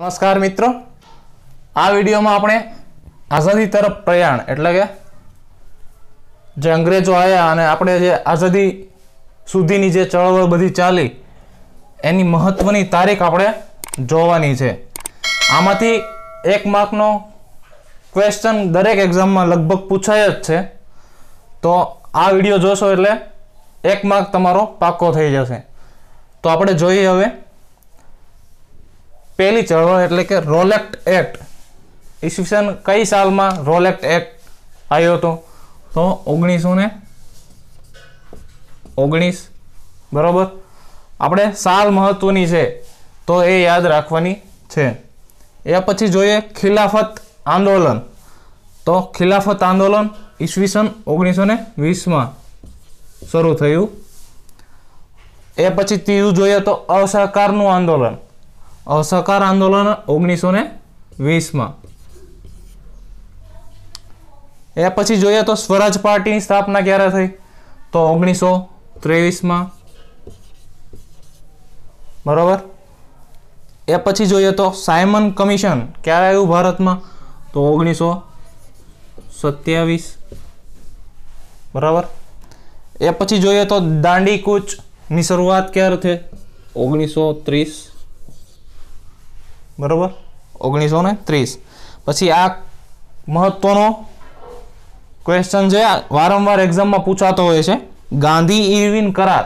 नमस्कार मित्रों, आ वीडियो में आपणे आजादी तरफ प्रयाण एटले के जे अंग्रेजों आया अने आपणे जे आजादी सुधीनी जे चळवळ बधी चाली एनी महत्वनी तारीख आपणे जोवानी छे। आमांथी एक मार्कनो क्वेश्चन दरेक एक्जाम में लगभग पूछाय ज छे, तो आ विडियो जोशो एटले एक मार्क तमारो पाको थई जशे। तो आपणे जोईए हवे पहली चळवळ एटले के रॉलेट एक्ट। ईस्वीसन कई साल में रॉलेट एक्ट आयो तो 1919 बराबर। आपणे साल महत्वनी छे तो ये याद राखवानी छे। ए पछी जोईए खिलाफत आंदोलन। तो खिलाफत आंदोलन ईस्वीसन 1920 में शुरू थयुं। ए पछी तीजू जोईए तो असहकारनुं आंदोलन। असहकार आंदोलन 1920 में। ए पछी जोईए तो स्वराज पार्टी की स्थापना क्यारे थई तो 1923 में बराबर। ए पछी जोईए तो साइमन कमीशन क्यारे आव्युं भारत में तो 1927 बराबर। ए पछी जोईए तो दांडी कूच नी शरूआत क्यारे थई 1930 बराबर 1930। पछी आ महत्वनो क्वेश्चन जे वारंवार एग्जाम में पूछातो होय छे, गांधी इरविन करार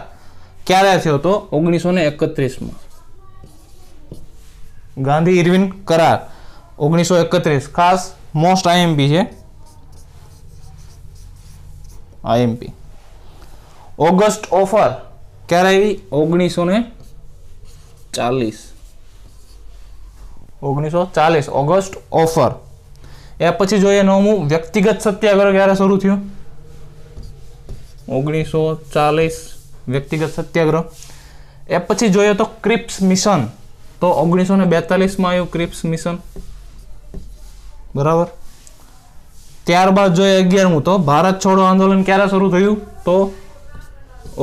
क्यारे थयो तो 1931 में। गांधी इरविन करार 1931 खास मोस्ट आईएमपी है। आईएमपी ऑगस्ट ऑफर क्यारे आई 1940 ऑगस्ट ऑफर। ए पछी जोईए नवमु व्यक्तिगत सत्याग्रह क्यारे शुरू थयो 1940 व्यक्तिगत सत्याग्रह। ए पछी जोईए तो क्रिप्स मिशन तो 1942 में आव्युं क्रिप्स मिशन बराबर। त्यारबाद जोईए 11मु तो भारत छोड़ो आंदोलन क्यारे शुरू थयुं तो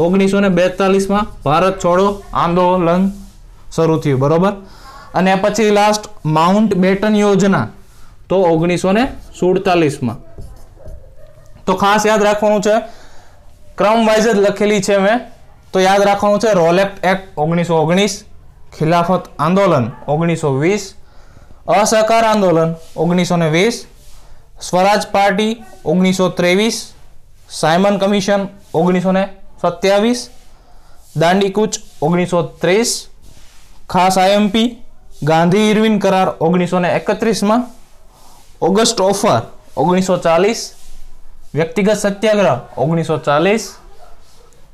1942 में भारत छोड़ो आंदोलन शुरू थयुं बराबर। अने पछी लास्ट माउंटबेटन योजना तो 1947 में। तो खास याद राखवानुं छे, क्रम वाइज लखेली छे मैं, तो याद राखवानुं छे रॉलेट एक्ट 1919, खिलाफत आंदोलन 1920, असहकार आंदोलन 1920, Swaraj party 1923, Simon commission 1927, Dandi कूच 1930, खास आईएमपी गांधी इरविन करार 1931 में, ऑगस्ट ऑफर 1940, व्यक्तिगत सत्याग्रह 1940,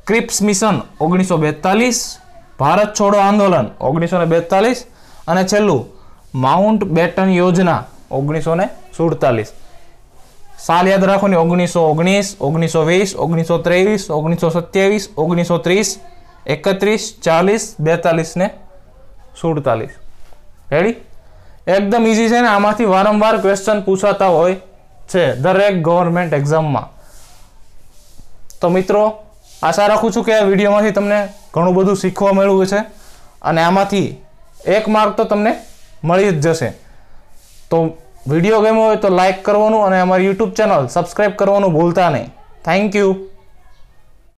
क्रिप्स मिशन 1942, भारत छोड़ो आंदोलन 1942 और छेल्लू माउंटबेटन योजना 1947। साल याद रखो 1919, 1920, 1923, 1927, 1930, 31, 40, 42 ने 47। रेडी, एकदम इजी है। आमांथी वारंवार क्वेश्चन पूछाता होय छे दरेक गवर्नमेंट एक्जाम में। तो मित्रों आशा राखू छूं के विडियो में तमने घणुं बधुं शीखवा मळ्युं हशे अने आमांथी एक मार्क तो तमने मळी ज जशे। तो विडियो गम्यो होय तो लाइक करवानुं अने अमारी यूट्यूब चेनल सब्सक्राइब करवानुं भूलता नहीं। Thank you.